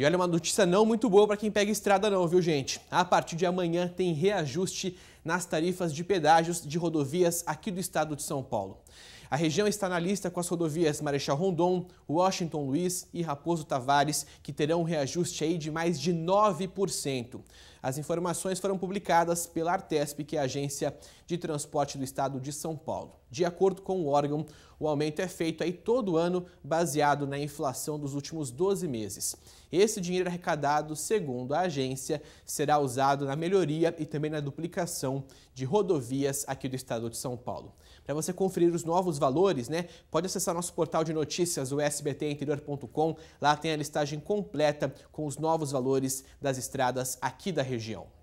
E olha, uma notícia não muito boa para quem pega estrada não, viu gente? A partir de amanhã tem reajuste nas tarifas de pedágios de rodovias aqui do estado de São Paulo. A região está na lista com as rodovias Marechal Rondon, Washington Luiz e Raposo Tavares, que terão um reajuste aí de mais de 9%. As informações foram publicadas pela Artesp, que é a Agência de Transporte do Estado de São Paulo. De acordo com o órgão, o aumento é feito aí todo ano, baseado na inflação dos últimos 12 meses. Esse dinheiro arrecadado, segundo a agência, será usado na melhoria e também na duplicação de rodovias aqui do estado de São Paulo. Para você conferir os novos valores, pode acessar nosso portal de notícias, o sbtinterior.com. Lá tem a listagem completa com os novos valores das estradas aqui da região.